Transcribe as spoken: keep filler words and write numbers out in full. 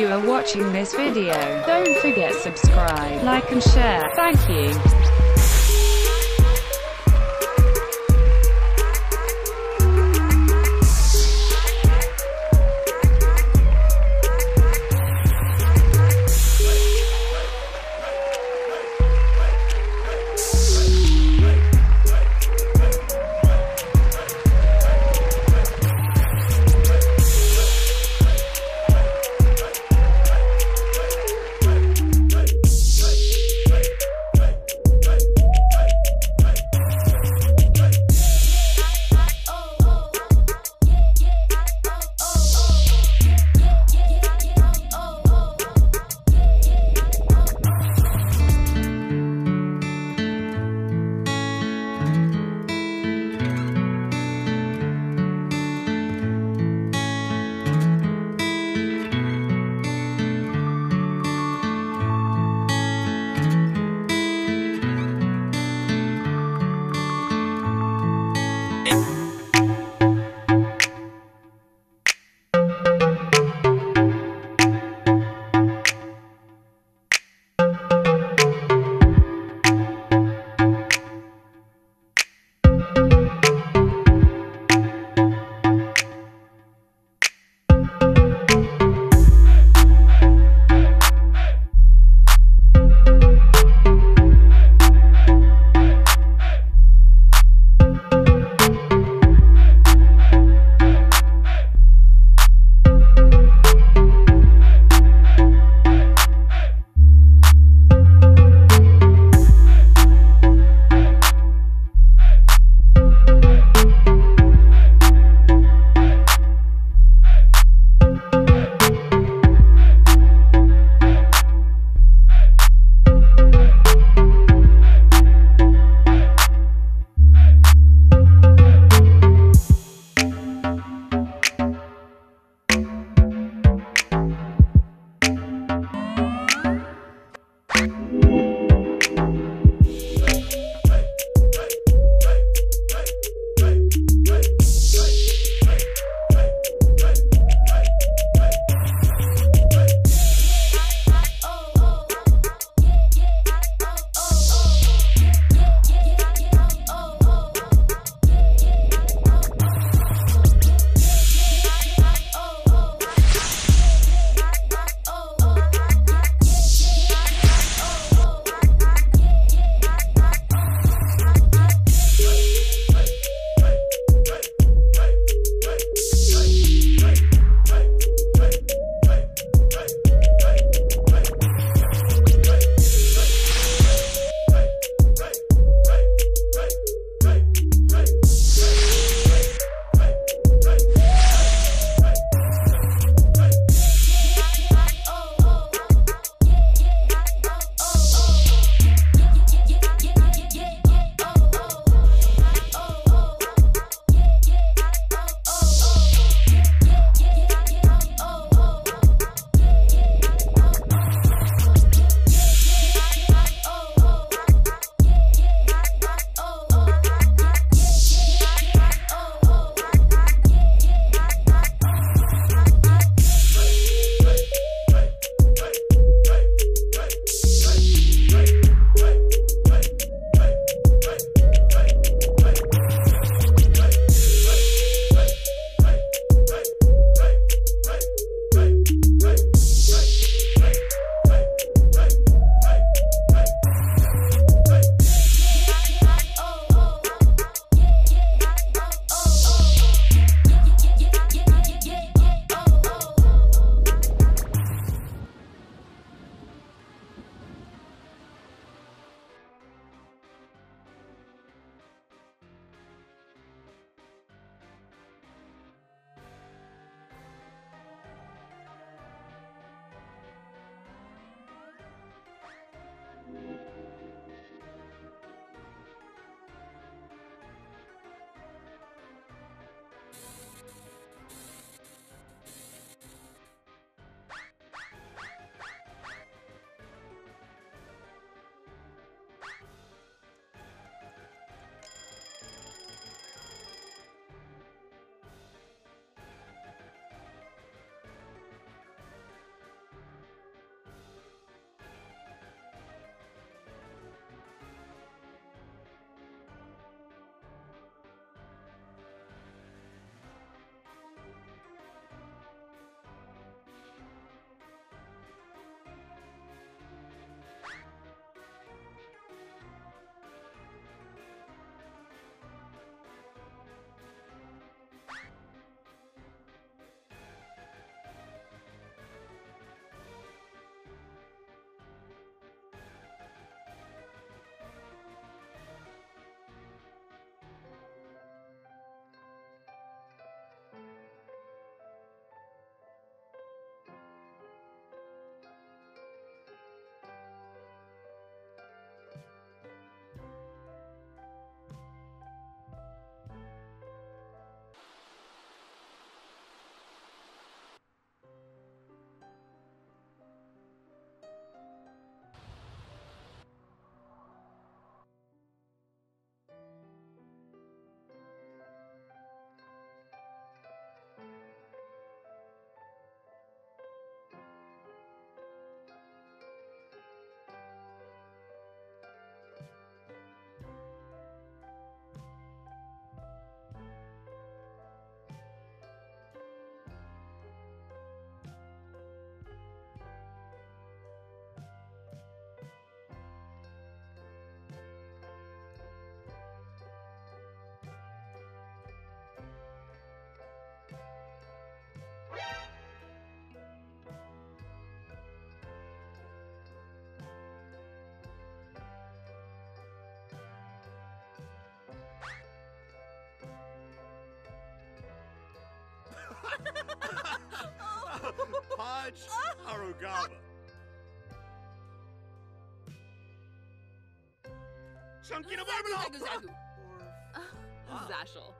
you are watching this video. Don't forget subscribe, like and share. Thank you. Hey. Hodge Arugaba. Chunkin of Arbanoff! Zashel.